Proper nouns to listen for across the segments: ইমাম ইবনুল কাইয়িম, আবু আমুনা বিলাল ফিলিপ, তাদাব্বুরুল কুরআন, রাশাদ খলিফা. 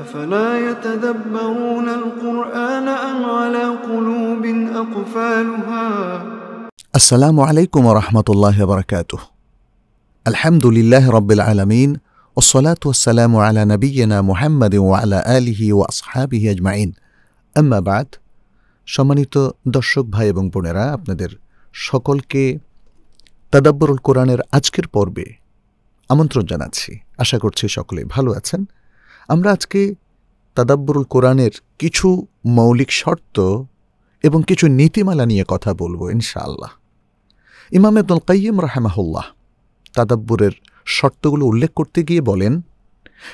أفلا يتدبرون القرآن أم على قلوب أقفالها السلام عليكم ورحمة الله وبركاته الحمد لله رب العالمين والصلاة والسلام على نبينا محمد وعلى آله وأصحابه أجمعين أما بعد সম্মানিত দর্শক ভাই এবং বোনেরা, আপনাদের সকলকে তাদাব্বুরুল কুরআনের আজকের পর্বে আমন্ত্রণ জানাচ্ছি। আশা করছি সকলে ভালো আছেন। আমরা আজকে তাদাব্বুরুল কুরআনের কিছু মৌলিক শর্ত এবং কিছু নীতিমালা নিয়ে কথা বলবো ইনশাআল্লাহ। ইমাম ইবনুল কাইয়িম রাহিমাহুল্লাহ তাদাব্বুরের শর্তগুলো উল্লেখ করতে গিয়ে বলেন,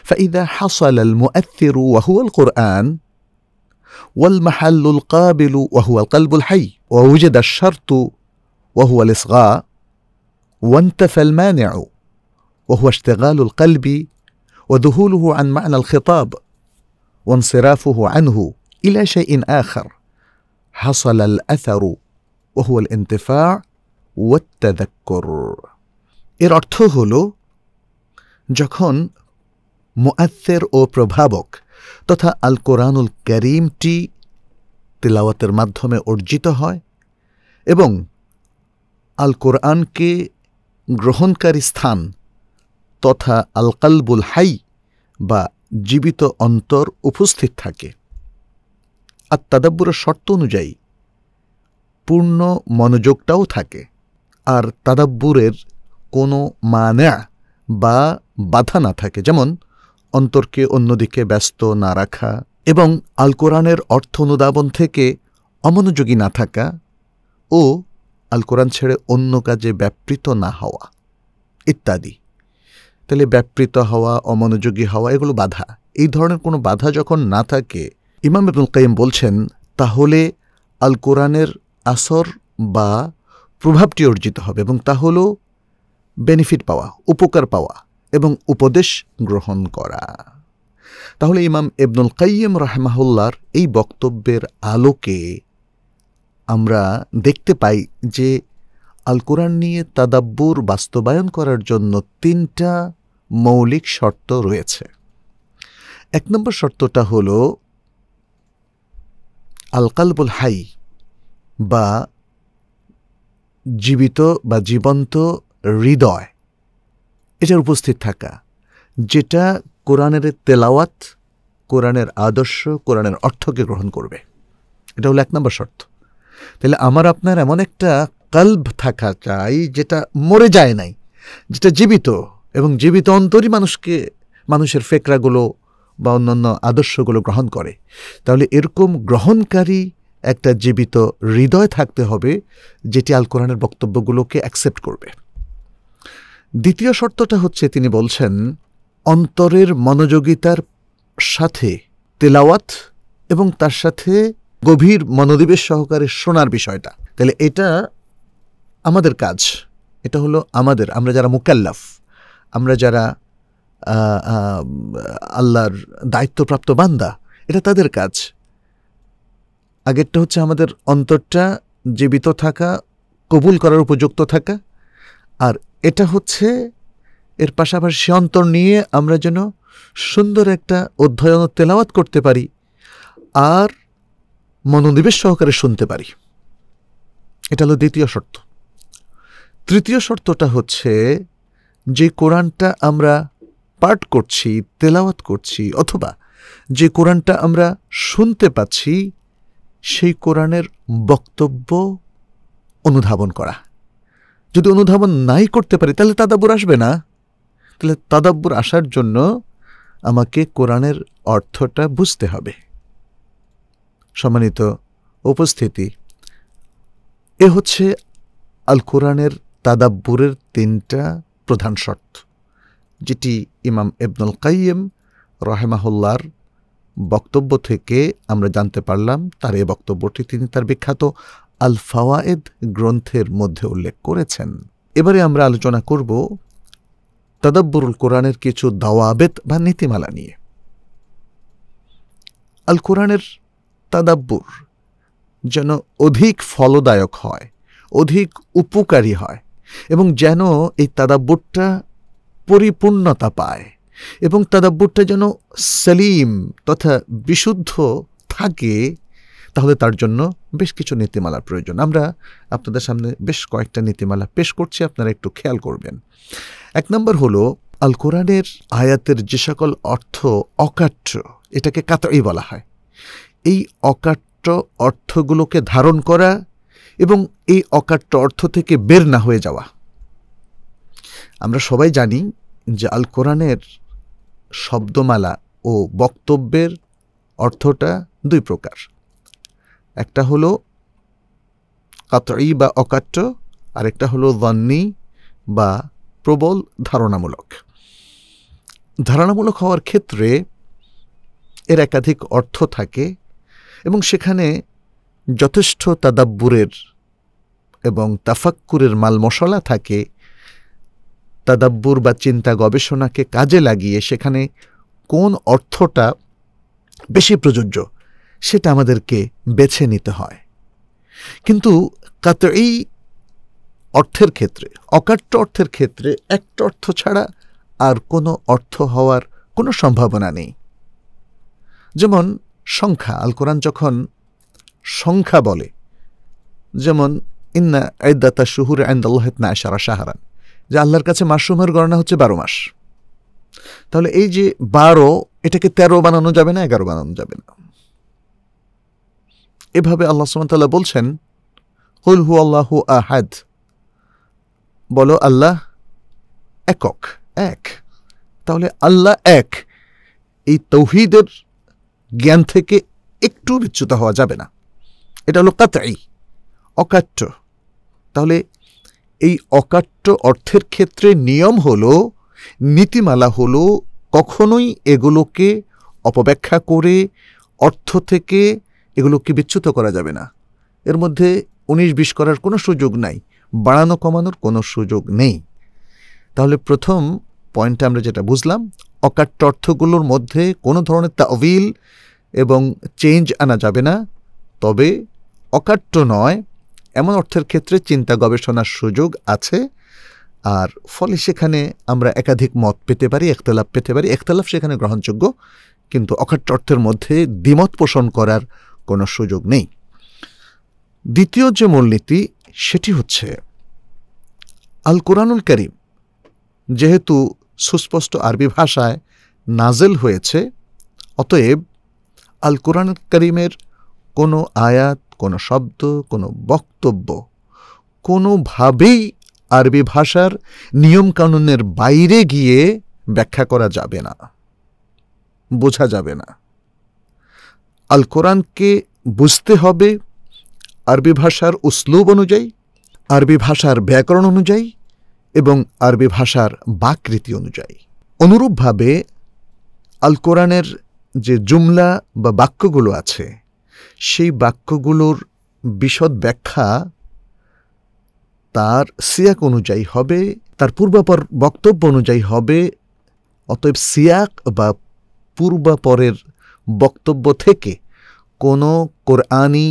فإذا حصل المؤثر وهو القرآن والمحل القابل وهو القلب الحي ووجد الشرط وهو الإصغاء وانتفى المانع وهو اشتغال القلب وذهوله عن معنى الخطاب وانصرافه عنه إلى شيء آخر حصل الأثر وهو الانتفاع والتذكر এর অর্থ হলো, যখন মুআথির ও প্রভাবক তথা আল কোরআনুল কারীমটি তেলাওয়াতের মাধ্যমে অর্জিত হয় এবং আল কোরআনকে গ্রহণকারী স্থান তথা আল কলবুল হাই বা জীবিত অন্তর উপস্থিত থাকে। আর তাদাব্বুরের শর্ত অনুযায়ী পূর্ণ মনোযোগটাও থাকে, আর তাদাব্বুরের কোনো মানা বা বাধা না থাকে, যেমন অন্তরকে অন্যদিকে ব্যস্ত না রাখা এবং আল কোরআনের অর্থ অনুধাবন থেকে অমনোযোগী না থাকা ও আল কোরআন ছেড়ে অন্য কাজে ব্যাপৃত না হওয়া ইত্যাদি। তাহলে ব্যাপৃত হওয়া, অমনোযোগী হওয়া, এগুলো বাধা। এই ধরনের কোনো বাধা যখন না থাকে, ইমাম ইবনুল কাইয়িম বলছেন, তাহলে আল কোরআনের আসর বা প্রভাবটি অর্জিত হবে এবং তা হল বেনিফিট পাওয়া, উপকার পাওয়া এবং উপদেশ গ্রহণ করা। তাহলে ইমাম ইবনুল কাইয়িম রাহিমাহুল্লাহর এই বক্তব্যের আলোকে আমরা দেখতে পাই যে আল কোরআন নিয়ে তাদাব্বুর বাস্তবায়ন করার জন্য তিনটা মৌলিক শর্ত রয়েছে। এক নম্বর শর্তটা হল আল কলবুল হাই বা জীবিত বা জীবন্ত হৃদয়, এটার উপস্থিত থাকা, যেটা কোরআনের তেলাওয়াত, কোরআনের আদর্শ, কোরআনের অর্থকে গ্রহণ করবে। এটা হলো এক নম্বর শর্ত। তাহলে আমার আপনার এমন একটা কলব থাকা চাই যেটা মরে যায় নাই, যেটা জীবিত, এবং জীবিত অন্তরই মানুষের ফেকরাগুলো বা অন্যান্য আদর্শগুলো গ্রহণ করে। তাহলে এরকম গ্রহণকারী একটা জীবিত হৃদয় থাকতে হবে যেটি আল কোরআনের বক্তব্যগুলোকে অ্যাকসেপ্ট করবে। দ্বিতীয় শর্তটা হচ্ছে, তিনি বলছেন, অন্তরের মনোযোগিতার সাথে তেলাওয়াত এবং তার সাথে গভীর মনোনিবেশ সহকারে শোনার বিষয়টা। তাহলে এটা আমাদের কাজ, এটা হলো আমাদের, আমরা যারা মুকাল্লাফ, আমরা যারা আল্লাহর দায়িত্বপ্রাপ্ত বান্দা, এটা তাদের কাজ। আগেরটা হচ্ছে আমাদের অন্তরটা জীবিত থাকা, কবুল করার উপযুক্ত থাকা, আর এটা হচ্ছে এর পাশাপাশি অন্তর নিয়ে আমরা যেন সুন্দর একটা অধ্যয়ন ও তেলাওয়াত করতে পারি আর মনোনিবেশ সহকারে শুনতে পারি। এটা হলো দ্বিতীয় শর্ত। তৃতীয় শর্তটা হচ্ছে, যে কোরআনটা আমরা পাঠ করছি, তেলাওয়াত করছি, অথবা যে কোরআনটা আমরা শুনতে পাচ্ছি, সেই কোরআনের বক্তব্য অনুধাবন করা। যদি অনুধাবন নাই করতে পারি তাহলে তাদাব্বুর আসবে না। তাহলে তাদাব্বুর আসার জন্য আমাকে কোরআনের অর্থটা বুঝতে হবে। সম্মানিত উপস্থিতি, এ হচ্ছে আল কোরআনের তাদাব্বুরের তিনটা প্রধান শর্ত, যেটি ইমাম ইবনুল কাইয়িম রাহিমাহুল্লাহর বক্তব্য থেকে আমরা জানতে পারলাম। তার এই বক্তব্যটি তিনি তার বিখ্যাত আল ফাওয়ায়েদ গ্রন্থের মধ্যে উল্লেখ করেছেন। এবারে আমরা আলোচনা করব তাদাব্বুরুল কোরআনের কিছু দাওয়াবেত বা নীতিমালা নিয়ে। আল কোরআনের তাদাব্বুর যেন অধিক ফলদায়ক হয়, অধিক উপকারী হয় এবং যেন এই তাদাব্বুরটা পরিপূর্ণতা পায়, এবং তাদাব্বুরটা যেন সালিম তথা বিশুদ্ধ থাকে, তাহলে তার জন্য বেশ কিছু নীতিমালার প্রয়োজন। আমরা আপনাদের সামনে বেশ কয়েকটা নীতিমালা পেশ করছি, আপনারা একটু খেয়াল করবেন। এক নম্বর হলো আল কোরআনের আয়াতের যে সকল অর্থ অকাট্য, এটাকে কাতঈ বলা হয়। এই অকাট্য অর্থগুলোকে ধারণ করা এবং এই অকাট্য অর্থ থেকে বের না হয়ে যাওয়া। আমরা সবাই জানি যে আল কোরআনের শব্দমালা ও বক্তব্যের অর্থটা দুই প্রকার, একটা হলো কাতঈ বা অকাট্য, আরেকটা হলো যন্নী বা প্রবল ধারণামূলক। ধারণামূলক হওয়ার ক্ষেত্রে এর একাধিক অর্থ থাকে এবং সেখানে যথেষ্ট তাদাব্বুরের এবং তাফাক্কুরের মাল মশলা থাকে। তাদাব্বুর বা চিন্তা গবেষণাকে কাজে লাগিয়ে সেখানে কোন অর্থটা বেশি প্রযোজ্য সেটা আমাদেরকে বেছে নিতে হয়। কিন্তু কাতঈ অর্থের ক্ষেত্রে, অকাট্য অর্থের ক্ষেত্রে একটা অর্থ ছাড়া আর কোনো অর্থ হওয়ার কোনো সম্ভাবনা নেই। যেমন সংখ্যা, আল কোরআন যখন সংখ্যা বলে, যেমন ইন্না ইদ্দাতা শুহুর ইনদাল্লাহ 12 শাহরান, যে আল্লাহর কাছে মাসুমের গণনা হচ্ছে 12 মাস। তাহলে এই যে 12, এটাকে 13 বানানো যাবে না, 11 বানানো যাবে না। এভাবে আল্লাহ সুবহানাহু ওয়া তাআলা বলছেন কুল হুয়াল্লাহু আহাদ, বলো আল্লাহ একক, এক। তাহলে আল্লাহ এক, এই তৌহিদের জ্ঞান থেকে একটু বিচ্যুত হওয়া যাবে না। এটা হলো কাতঈ, অকাট্য। তাহলে এই অকাট্য অর্থের ক্ষেত্রে নিয়ম হলো, নীতিমালা হলো, কখনোই এগুলোকে অপব্যাখ্যা করে অর্থ থেকে এগুলোকে বিচ্যুত করা যাবে না। এর মধ্যে 19-20 করার কোনো সুযোগ নাই, বাড়ানো কমানোর কোনো সুযোগ নেই। তাহলে প্রথম পয়েন্টে আমরা যেটা বুঝলাম, অকাট্য অর্থগুলোর মধ্যে কোনো ধরনের তাউইল এবং চেঞ্জ আনা যাবে না। তবে অকাট্য নয় এমন অর্থের ক্ষেত্রে চিন্তা গবেষণার সুযোগ আছে, আর ফলে সেখানে আমরা একাধিক মত পেতে পারি, একতলাফ পেতে পারি, একতলাফ সেখানে গ্রহণযোগ্য। কিন্তু অকাট্য অর্থের মধ্যে দ্বিমত পোষণ করার কোনো সুযোগ নেই। দ্বিতীয় যে মূলনীতি সেটি হচ্ছে আল কোরআনুল কারীম যেহেতু সুস্পষ্ট আরবি ভাষায় নাজেল হয়েছে, অতএব আল কোরআন কারীমের কোনো আয়াত, কোনো শব্দ, কোনো বক্তব্য কোনোভাবেই আরবি ভাষার নিয়মকানুনের বাইরে গিয়ে ব্যাখ্যা করা যাবে না, বোঝা যাবে না। আল কোরআনকে বুঝতে হবে আরবি ভাষার উসলুব অনুযায়ী, আরবি ভাষার ব্যাকরণ অনুযায়ী এবং আরবি ভাষার বাকৃতি অনুযায়ী। অনুরূপভাবে আল কোরআনের যে জুমলা বা বাক্যগুলো আছে, সেই বাক্যগুলোর বিশদ ব্যাখ্যা তার সিয়াক অনুযায়ী হবে, তার পূর্বাপর বক্তব্য অনুযায়ী হবে। অতএব সিয়াক বা পূর্বাপরের বক্তব্য থেকে কোনো কোরআনি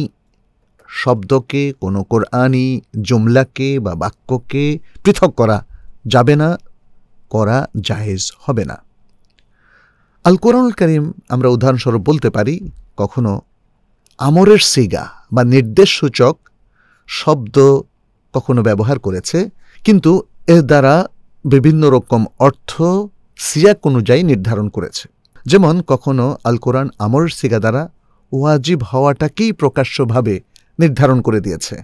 শব্দকে, কোনো কোরআনি জুমলাকে বা বাক্যকে পৃথক করা যাবে না, করা জায়েজ হবে না। আল কোরআনুল কারীম আমরা উদাহরণস্বরূপ বলতে পারি, কখনো আমরের সিগা বা নির্দেশসূচক শব্দ কখনো ব্যবহার করেছে, কিন্তু এর দ্বারা বিভিন্ন রকম অর্থ সিয়াক অনুযায়ী নির্ধারণ করেছে। যেমন কখনো আল কোরআন আমরের সিগা দ্বারা ওয়াজিব হওয়াটাকেই প্রকাশ্যভাবে নির্ধারণ করে দিয়েছে।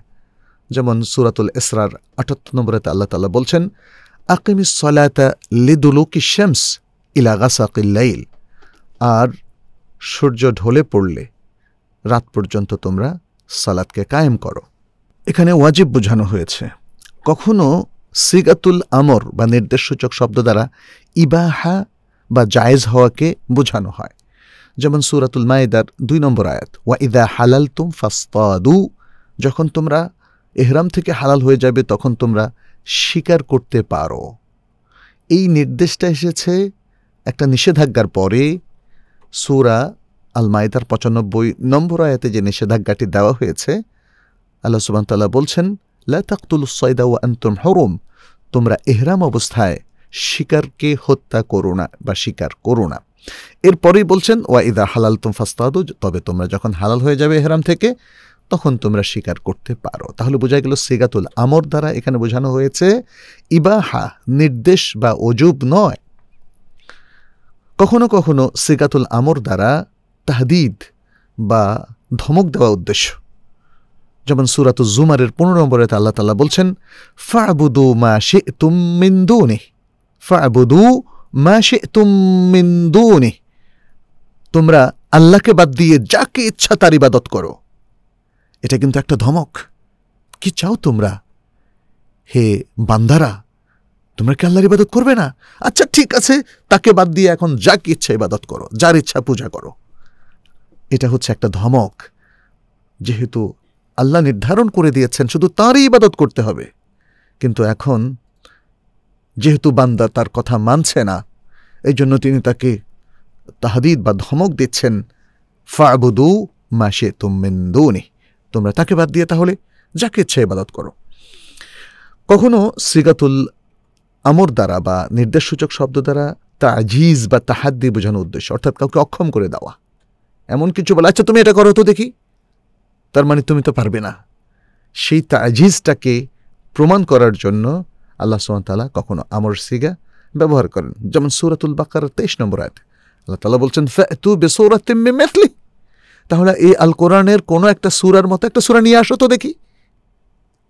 যেমন সূরাতুল ইসরার 78 নম্বরে আল্লাহ তাআলা বলছেন আকিমিস সালাতা লিদুলুকিশ শামস ইলা গাসাকিল লাইল, আর সূর্য ঢলে পড়লে রাত পর্যন্ত তোমরা সালাতকে কায়েম করো। এখানে ওয়াজিব বোঝানো হয়েছে। কখনো সিগাতুল আমর বা নির্দেশসূচক শব্দ দ্বারা ইবাহা বা জায়েজ হওয়াকে বোঝানো হয়। যেমন সূরাতুল মায়েদার 2 নম্বর আয়াত ওয়া ইযা হালালতুম ফাসতাদু, যখন তোমরা ইহরাম থেকে হালাল হয়ে যাবে তখন তোমরা শিকার করতে পারো। এই নির্দেশটা এসেছে একটা নিষেধাজ্ঞার পরে। সূরা আল মায়েদার 95 নম্বর আয়াতে যে নিষেধাজ্ঞাটি দেওয়া হয়েছে, আল্লাহ সুবহানাহু ওয়া তাআলা বলছেন লা তাকতুলুস সাইদা ওয়া আনতুম হুরুম, তোমরা ইহরাম অবস্থায় শিকারকে হত্যা করো না বা শিকার করো না। এরপরেই বলছেন ওয়া ইদা হালাল তুম ফাস্তাদু, তবে তোমরা যখন হালাল হয়ে যাবে ইহরাম থেকে তখন তোমরা শিকার করতে পারো। তাহলে বোঝা গেল সিগাতুল আমর দ্বারা এখানে বোঝানো হয়েছে ইবাহা, নির্দেশ বা ওজুব নয়। কখনো কখনো সিগাতুল আমর দ্বারা তাহদিদ বা ধমক দেওয়া উদ্দেশ্য, যেমন সূরাতুজ জুমারের 15 নম্বরে আল্লাহ তাআলা বলছেন ফা'বুদু মা শি'তুম মিন দুনিহি, ফা'বুদু মা শি'তুম মিন দুনিহি, তোমরা আল্লাহকে বাদ দিয়ে যাকে ইচ্ছা তার ইবাদত করো। এটা কিন্তু একটা ধমক। কি চাও তোমরা হে বান্দারা, তোমরা কি আল্লাহর ইবাদত করবে না? আচ্ছা ঠিক আছে, তাকে বাদ দিয়ে এখন যাকে ইচ্ছা ইবাদত করো, যার ইচ্ছা পূজা করো। এটা হচ্ছে একটা ধমক। যেহেতু আল্লাহ নির্ধারণ করে দিয়েছেন শুধু তাঁরই ইবাদত করতে হবে, কিন্তু এখন যেহেতু বান্দা তার কথা মানছে না, এই জন্য তিনি তাকে তাহদিদ বা ধমক দিচ্ছেন ফা'বুদু মা শি'তুম মিন দুনিহি, তোমরা তাকে বাদ দিয়ে তাহলে যাকে ইচ্ছে ইবাদত করো। কখনো সিগাতুল আমর দ্বারা বা নির্দেশসূচক শব্দ দ্বারা তাজিজ বা তাহাদ্দি বোঝানো উদ্দেশ্য, অর্থাৎ কাউকে অক্ষম করে দেওয়া। এমন কিছু বলে, আচ্ছা তুমি এটা করো তো দেখি, তার মানে তুমি তো পারবে না। সেই তাজিজটাকে প্রমাণ করার জন্য আল্লাহ সুবহানাহু ওয়া তাআলা কখনো আমর সিগা ব্যবহার করেন। যেমন সূরাতুল বাকারার 23 নম্বর আয়াত আল্লাহ তাআলা বলছেন ফা'তু বিসূরাতিম মিমথলি, তাহলে এই আল কোরআনের কোনো একটা সূরার মতো একটা সূরা নিয়ে আসো তো দেখি,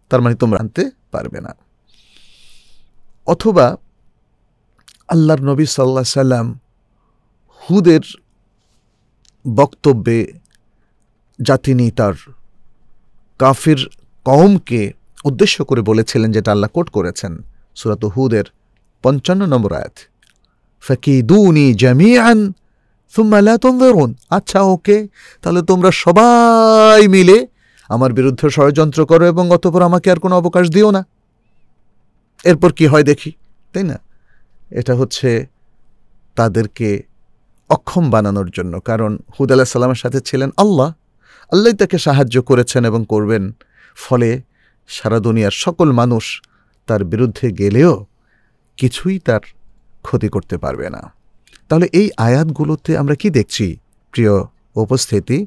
তার মানে তোমরা আনতে পারবে না। অথবা আল্লাহর নবী সাল্লাল্লাহু আলাইহি সাল্লাম হুদের বক্তব্যে যা তিনি তার কাফির কওমকে উদ্দেশ্য করে বলেছিলেন, যেটা আল্লাহ কোট করেছেন সূরাতুল হুদের 55 নম্বর আয়াত ফাকিদুনি জামিআন সুম্মা লা তুনযিরুন, আচ্ছা ওকে, তাহলে তোমরা সবাই মিলে আমার বিরুদ্ধে ষড়যন্ত্র করো এবং অতঃপর আমাকে আর কোনো অবকাশ দিও না, এরপর কি হয় দেখি, তাই না? এটা হচ্ছে তাদেরকে অক্ষম বানানোর জন্য। কারণ হুদ আলাইহিস সালামের সাথে ছিলেন আল্লাহ, আল্লাহই তাকে সাহায্য করেছেন এবং করবেন। ফলে সারা দুনিয়ার সকল মানুষ তার বিরুদ্ধে গেলেও কিছুই তার ক্ষতি করতে পারবে না। তাহলে এই আয়াতগুলোতে আমরা কি দেখছি প্রিয় উপস্থিতি?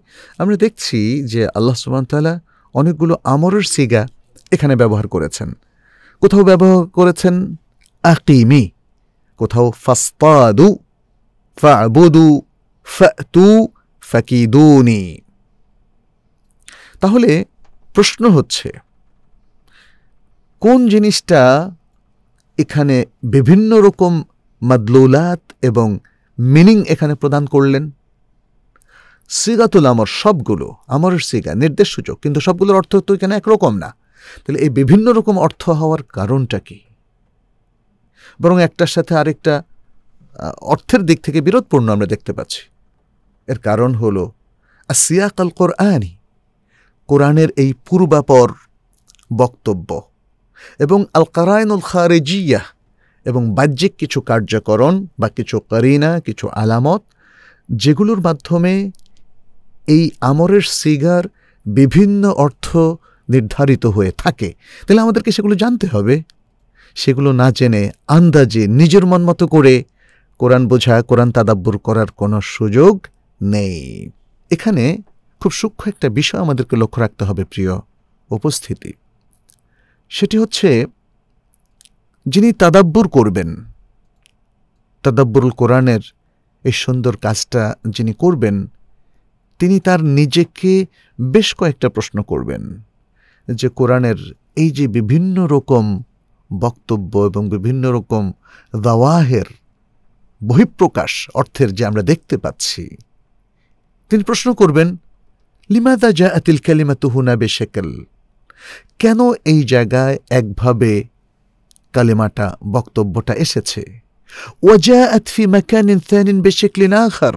আমরা দেখছি যে আল্লাহ সুবহানাহু ওয়া তাআলা অনেকগুলো আমরের সিগা এখানে ব্যবহার করেছেন। কোথাও ব্যবহার করেছেন আকিমি, কোথাও ফাস্তাদু, ফা'বুদু, ফা'তু, ফাকিদুনি। তাহলে প্রশ্ন হচ্ছে, কোন জিনিসটা এখানে বিভিন্ন রকম মাদলুলাত এবং মিনিং এখানে প্রদান করলেন? সিগাতুল আমর, সবগুলো আমরের সিগা নির্দেশসূচক, কিন্তু সবগুলোর অর্থ তো এখানে একরকম না। তাহলে এই বিভিন্ন রকম অর্থ হওয়ার কারণটা কি? বরং একটার সাথে আরেকটা অর্থের দিক থেকে বিরোধপূর্ণ আমরা দেখতে পাচ্ছি। এর কারণ হল আসিয়াকাল কোরআনি, কোরআনের এই পূর্বাপর বক্তব্য এবং আল কারায়নুল খারেজিয়া এবং বাহ্যিক কিছু কার্যকরণ বা কিছু কারিনা, কিছু আলামত, যেগুলোর মাধ্যমে এই আমরের সিগার বিভিন্ন অর্থ নির্ধারিত হয়ে থাকে। তাহলে আমাদেরকে সেগুলো জানতে হবে। সেগুলো না জেনে আন্দাজে নিজের মন মতো করে কোরআন বোঝা, কোরআন তাদাব্বুর করার কোনো সুযোগ নেই। এখানে খুব সূক্ষ্ম একটা বিষয় আমাদেরকে লক্ষ্য রাখতে হবে প্রিয় উপস্থিতি। সেটি হচ্ছে, যিনি তাদাব্বুর করবেন, তাদাব্বুরুল কোরআনের এই সুন্দর কাজটা যিনি করবেন, তিনি তার নিজেকে বেশ কয়েকটা প্রশ্ন করবেন যে কোরআনের এই যে বিভিন্ন রকম বক্তব্য এবং বিভিন্ন রকম দাওয়াহের বহিঃপ্রকাশ অর্থের যে আমরা দেখতে পাচ্ছি, তিনি প্রশ্ন করবেন লিমাযা জাআতিল কালিমাতু হুনা বিশাকল, কেন এই জায়গায় একভাবে কালিমাটা, বক্তব্যটা এসেছে, ওয়া জাআত ফি মাকানিন সানিন বিশাকলিন আখার,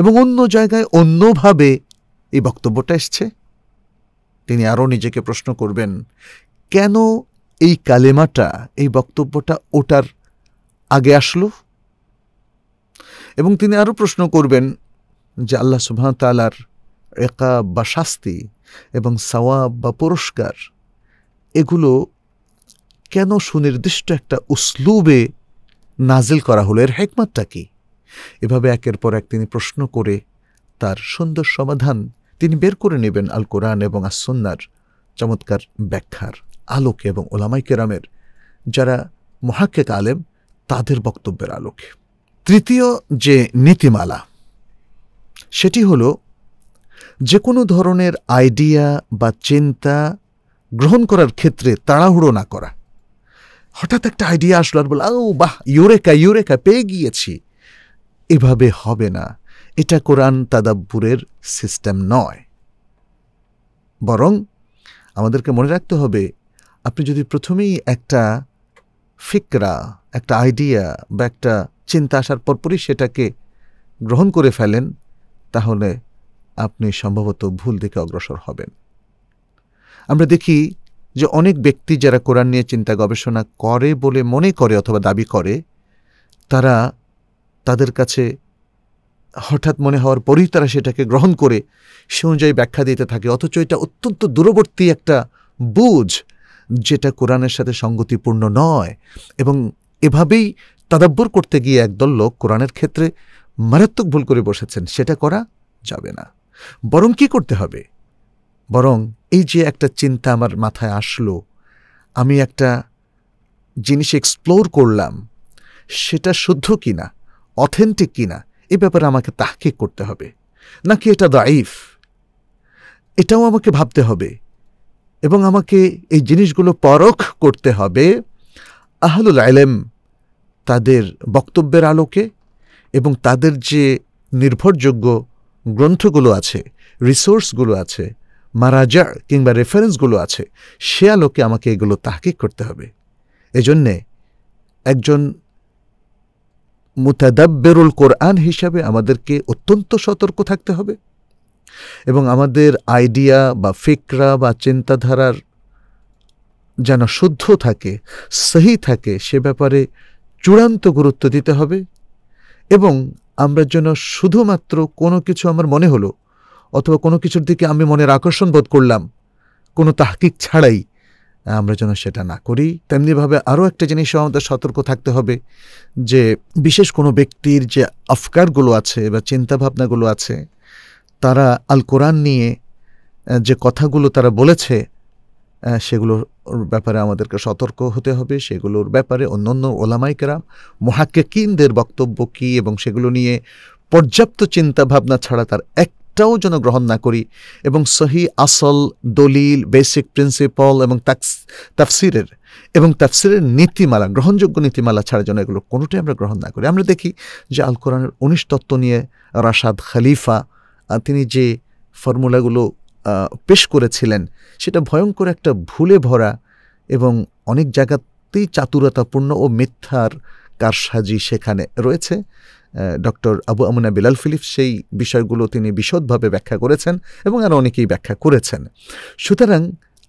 এবং অন্য জায়গায় অন্যভাবে এই বক্তব্যটা এসেছে। তিনি আরও নিজেকে প্রশ্ন করবেন কেন এই কালেমাটা, এই বক্তব্যটা ওটার আগে আসলো, এবং তিনি আরও প্রশ্ন করবেন যে আল্লাহ সুবহানাহু ওয়া তাআলার ইকাব বা শাস্তি এবং সওয়াব বা পুরস্কার, এগুলো কেন সুনির্দিষ্ট একটা উসলুবে নাজিল করা হলো, এর হিকমতটা কি? এভাবে একের পর এক তিনি প্রশ্ন করে তার সুন্দর সমাধান তিনি বের করে নেবেন আল কোরআন এবং সুন্নাহর চমৎকার ব্যাখ্যার আলোকে এবং ওলামায়ে কেরামের যারা মুহাক্কিক আলেম তাদের বক্তব্যের আলোকে। তৃতীয় যে নীতিমালা সেটি হলো যে কোনো ধরনের আইডিয়া বা চিন্তা গ্রহণ করার ক্ষেত্রে তাড়াহুড়ো না করা। হঠাৎ একটা আইডিয়া আসলো আর বলে ও বাহ ইউরেকা ইউরেকা পেয়ে গিয়েছি, এভাবে হবে না। এটা কোরআন তাদাব্বুরের সিস্টেম নয়, বরং আমাদেরকে মনে রাখতে হবে আপনি যদি প্রথমেই একটা ফিকরা, একটা আইডিয়া বা একটা চিন্তা আসার পরপরই সেটাকে গ্রহণ করে ফেলেন তাহলে আপনি সম্ভবত ভুল দিকে অগ্রসর হবেন। আমরা দেখি যে অনেক ব্যক্তি যারা কোরআন নিয়ে চিন্তা গবেষণা করে বলে মনে করে অথবা দাবি করে, তারা তাদের কাছে হঠাৎ মনে হওয়ার পরই তারা সেটাকে গ্রহণ করে সে অনুযায়ী ব্যাখ্যা দিতে থাকে, অথচ এটা অত্যন্ত দূরবর্তী একটা বুঝ যেটা কোরআনের সাথে সঙ্গতিপূর্ণ নয়। এবং এভাবেই তাদাব্বুর করতে গিয়ে একদল লোক কোরআনের ক্ষেত্রে মারাত্মক ভুল করে বসেছেন, সেটা করা যাবে না। বরং কি করতে হবে? বরং এই যে একটা চিন্তা আমার মাথায় আসলো, আমি একটা জিনিস এক্সপ্লোর করলাম, সেটা শুদ্ধ কিনা, অথেন্টিক কিনা এ ব্যাপারে আমাকে তাহকিক করতে হবে, নাকি এটা দাঈফ এটাও আমাকে ভাবতে হবে এবং আমাকে এই জিনিসগুলো পরখ করতে হবে আহলুল ইলম তাদের বক্তব্যের আলোকে এবং তাদের যে নির্ভরযোগ্য গ্রন্থগুলো আছে, রিসোর্সগুলো আছে, মারাজা কিংবা রেফারেন্সগুলো আছে, সে আলোকে আমাকে এগুলো তাহকিক করতে হবে। এজন্যে একজন মুতাদাব্বিরুল কোরআন হিসাবে আমাদেরকে অত্যন্ত সতর্ক থাকতে হবে এবং আমাদের আইডিয়া বা ফিকরা বা চিন্তাধারার যেন শুদ্ধ থাকে, সহি থাকে, সে ব্যাপারে চূড়ান্ত গুরুত্ব দিতে হবে। এবং আমরা যেন শুধুমাত্র কোনো কিছু আমার মনে হলো অথবা কোনো কিছুর দিকে আমি মনের আকর্ষণ বোধ করলাম, কোনো তাহকিক ছাড়াই আমরা যেন সেটা না করি। তেমনিভাবে আরও একটা জিনিস আমাদের সতর্ক থাকতে হবে যে বিশেষ কোনো ব্যক্তির যে আফকারগুলো আছে বা চিন্তাভাবনাগুলো আছে, তারা আল কোরআন নিয়ে যে কথাগুলো তারা বলেছে সেগুলোর ব্যাপারে আমাদেরকে সতর্ক হতে হবে। সেগুলোর ব্যাপারে অন্যান্য ওলামায়ে কেরাম মুহাক্কিকিনদের বক্তব্য কী এবং সেগুলো নিয়ে পর্যাপ্ত চিন্তাভাবনা ছাড়া তার একটাও যেন গ্রহণ না করি এবং সহি আসল, দলিল, বেসিক প্রিন্সিপল এবং তাফসিরের নীতিমালা, গ্রহণযোগ্য নীতিমালা ছাড়া যেন এগুলো কোনোটাই আমরা গ্রহণ না করি। আমরা দেখি যে আল কোরআনের ১৯ তত্ত্ব নিয়ে রাশাদ খলিফা তিনি যে ফর্মুলাগুলো পেশ করেছিলেন সেটা ভয়ঙ্কর একটা ভুলে ভরা এবং অনেক জায়গাতেই চাতুরতাপূর্ণ ও মিথ্যার কারসাজি সেখানে রয়েছে। ডক্টর আবু আমুনা বিলাল ফিলিপ সেই বিষয়গুলো তিনি বিশদভাবে ব্যাখ্যা করেছেন এবং আরও অনেকেই ব্যাখ্যা করেছেন। সুতরাং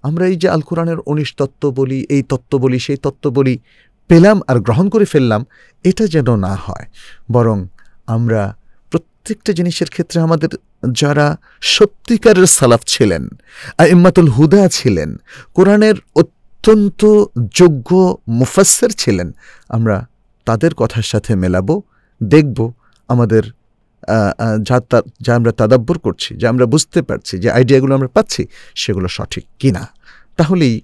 আমরা এই যে আল কোরআনের ১৯ তত্ত্ব বলি, এই তত্ত্ব বলি, সেই তত্ত্ব বলি, পেলাম আর গ্রহণ করে ফেললাম, এটা যেন না হয়। বরং আমরা প্রত্যেকটা জিনিসের ক্ষেত্রে আমাদের যারা সত্যিকারের সালাফ ছিলেন, আইম্মাতুল হুদা ছিলেন, কোরআনের অত্যন্ত যোগ্য মুফাসসির ছিলেন, আমরা তাদের কথার সাথে মেলাবো, দেখব আমাদের যা আমরা তাদাব্বুর করছি, যা আমরা বুঝতে পারছি, যে আইডিয়াগুলো আমরা পাচ্ছি সেগুলো সঠিক কিনা। তাহলেই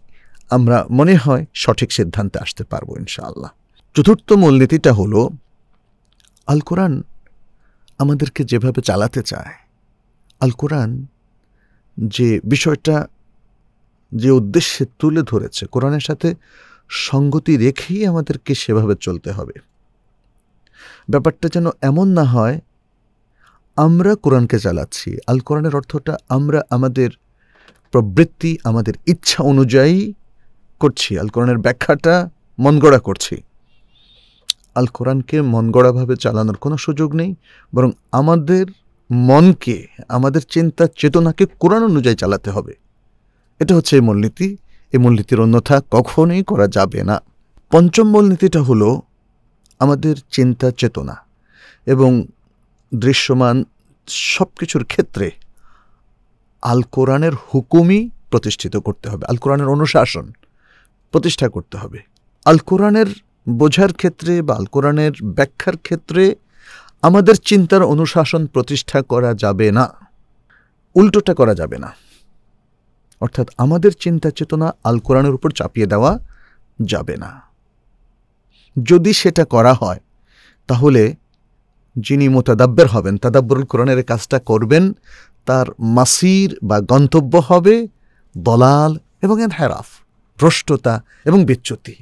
আমরা মনে হয় সঠিক সিদ্ধান্তে আসতে পারবো ইনশাআল্লাহ। চতুর্থ মূলনীতিটা হলো আল কোরআন আমাদেরকে যেভাবে চালাতে চায়, আল কোরআন যে বিষয়টা যে উদ্দেশ্যে তুলে ধরেছে কোরআনের সাথে সঙ্গতি রেখেই আমাদেরকে সেভাবে চলতে হবে। ব্যাপারটা যেন এমন না হয় আমরা কোরআনকে চালাচ্ছি। আল কোরআনের অর্থটা আমরা আমাদের প্রবৃত্তি, আমাদের ইচ্ছা অনুযায়ী করছি, আল কোরআনের ব্যাখ্যাটা মনগড়া করছি। আল কোরআনকে মনগড়াভাবে চালানোর কোনো সুযোগ নেই, বরং আমাদের মনকে, আমাদের চিন্তা চেতনাকে কোরআন অনুযায়ী চালাতে হবে। এটা হচ্ছে এই মূলনীতি। এই মূলনীতির অন্যথা কখনোই করা যাবে না। পঞ্চম মূলনীতিটা হলো আমাদের চিন্তা চেতনা এবং দৃশ্যমান সব কিছুর ক্ষেত্রে আল কোরআনের হুকুমই প্রতিষ্ঠিত করতে হবে, আল কোরআনের অনুশাসন প্রতিষ্ঠা করতে হবে। আল কোরআনের বোঝার ক্ষেত্রে বা আল কোরআনের ব্যাখ্যার ক্ষেত্রে আমাদের চিন্তার অনুশাসন প্রতিষ্ঠা করা যাবে না, উল্টোটা করা যাবে না। অর্থাৎ আমাদের চিন্তা চেতনা আল কোরআনের উপর চাপিয়ে দেওয়া যাবে না। যদি সেটা করা হয় তাহলে যিনি মোতাদাব্বের হবেন, তাদাব্বুরুল কোরআনের কাজটা করবেন, তার মাসির বা গন্তব্য হবে দলাল এবং ইনহিরাফ, ভ্রষ্টতা এবং বিচ্যুতি।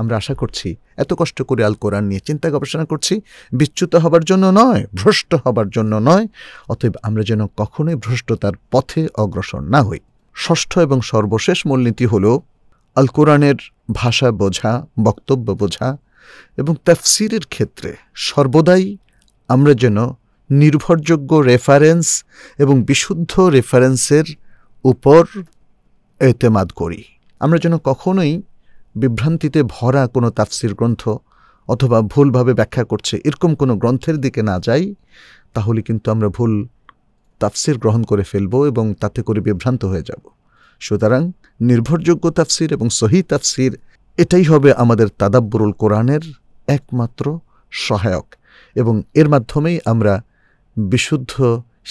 আমরা আশা করছি এত কষ্ট করে আল কোরআন নিয়ে চিন্তা গবেষণা করছি বিচ্যুত হবার জন্য নয়, ভ্রষ্ট হবার জন্য নয়। অতএব আমরা যেন কখনোই ভ্রষ্টতার পথে অগ্রসর না হই। ষষ্ঠ এবং সর্বশেষ মূলনীতি হল আল কোরআনের ভাষা বোঝা, বক্তব্য বোঝা এবং তাফসিরের ক্ষেত্রে সর্বদাই আমরা যেন নির্ভরযোগ্য রেফারেন্স এবং বিশুদ্ধ রেফারেন্সের উপর এতেমাদ করি। আমরা যেন কখনোই বিভ্রান্তিতে ভরা কোনো তাফসির গ্রন্থ অথবা ভুলভাবে ব্যাখ্যা করছে এরকম কোনো গ্রন্থের দিকে না যাই, তাহলে কিন্তু আমরা ভুল তাফসির গ্রহণ করে ফেলব এবং তাতে করে বিভ্রান্ত হয়ে যাব। সুতরাং নির্ভরযোগ্য তাফসির এবং সহি তাফসির, এটাই হবে আমাদের তাদাব্বুরুল কোরআনের একমাত্র সহায়ক, এবং এর মাধ্যমেই আমরা বিশুদ্ধ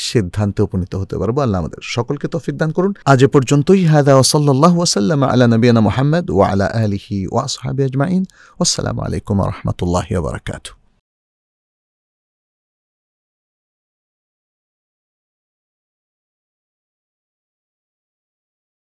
সিদ্ধান্তে উপনীত হতে পারবো। আল্লাহ আমাদের সকলকে তৌফিক দান করুন। আজ এ পর্যন্তই। হাযা ওয়া সাল্লাল্লাহু ওয়া সাল্লামা আলা নবিয়িনা মুহাম্মদ ওয়া আলা আলিহি ওয়া আসহাবিহি আজমাইন। আসসালামু আলাইকুম ওয়া রাহমাতুল্লাহি ওয়া বারাকাতুহু।